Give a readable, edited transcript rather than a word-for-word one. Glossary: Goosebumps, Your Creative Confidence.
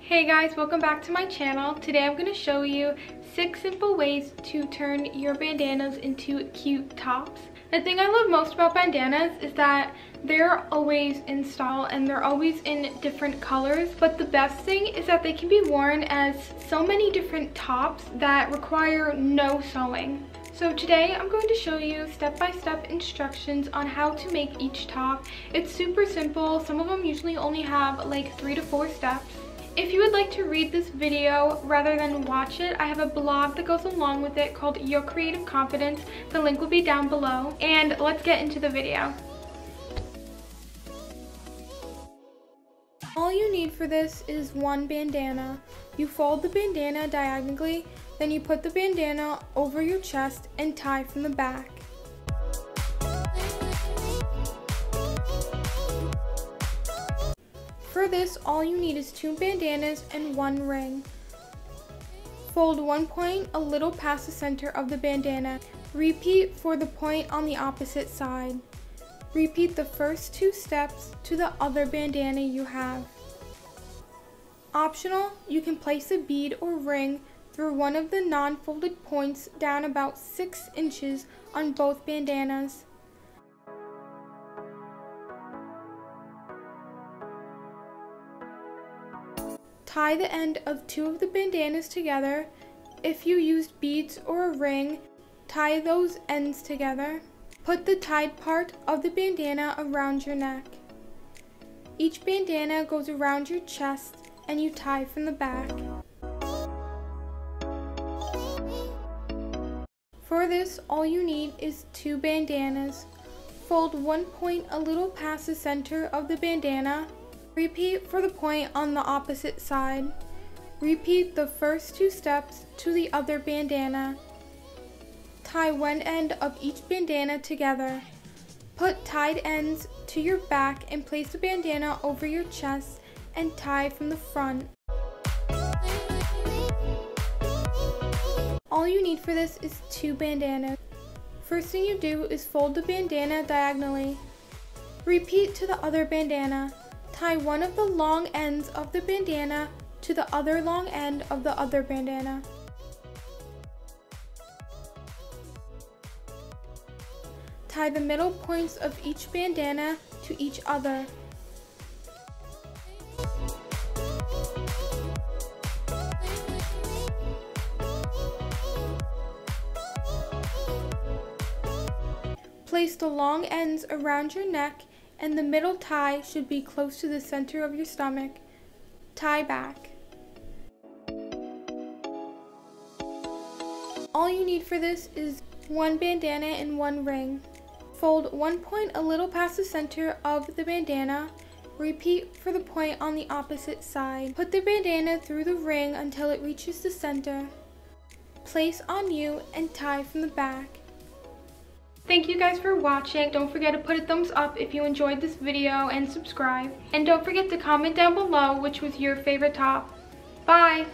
Hey guys, welcome back to my channel. Today I'm going to show you 6 simple ways to turn your bandanas into cute tops. The thing I love most about bandanas is that they're always in style and they're always in different colors, but the best thing is that they can be worn as so many different tops that require no sewing. So today I'm going to show you step-by-step instructions on how to make each top. It's super simple. Some of them usually only have like 3 to 4 steps. If you would like to read this video rather than watch it, I have a blog that goes along with it called Your Creative Confidence. The link will be down below. And let's get into the video. All you need for this is 1 bandana. You fold the bandana diagonally, then you put the bandana over your chest and tie from the back. For this, all you need is 2 bandanas and 1 ring. Fold one point a little past the center of the bandana. Repeat for the point on the opposite side. Repeat the first 2 steps to the other bandana you have. Optional, you can place a bead or ring through one of the non-folded points down about 6 inches on both bandanas. Tie the end of 2 of the bandanas together. If you used beads or a ring, tie those ends together. Put the tied part of the bandana around your neck. Each bandana goes around your chest and you tie from the back. For this, all you need is 2 bandanas. Fold one point a little past the center of the bandana. Repeat for the point on the opposite side. Repeat the first 2 steps to the other bandana. Tie one end of each bandana together. Put tied ends to your back and place the bandana over your chest and tie from the front. All you need for this is 2 bandanas. First thing you do is fold the bandana diagonally. Repeat to the other bandana. Tie one of the long ends of the bandana to the other long end of the other bandana. Tie the middle points of each bandana to each other. Place the long ends around your neck, and the middle tie should be close to the center of your stomach. Tie back. All you need for this is 1 bandana and 1 ring. Fold one point a little past the center of the bandana. Repeat for the point on the opposite side. Put the bandana through the ring until it reaches the center. Place on you and tie from the back. Thank you guys for watching. Don't forget to put a thumbs up if you enjoyed this video and subscribe. And don't forget to comment down below which was your favorite top. Bye!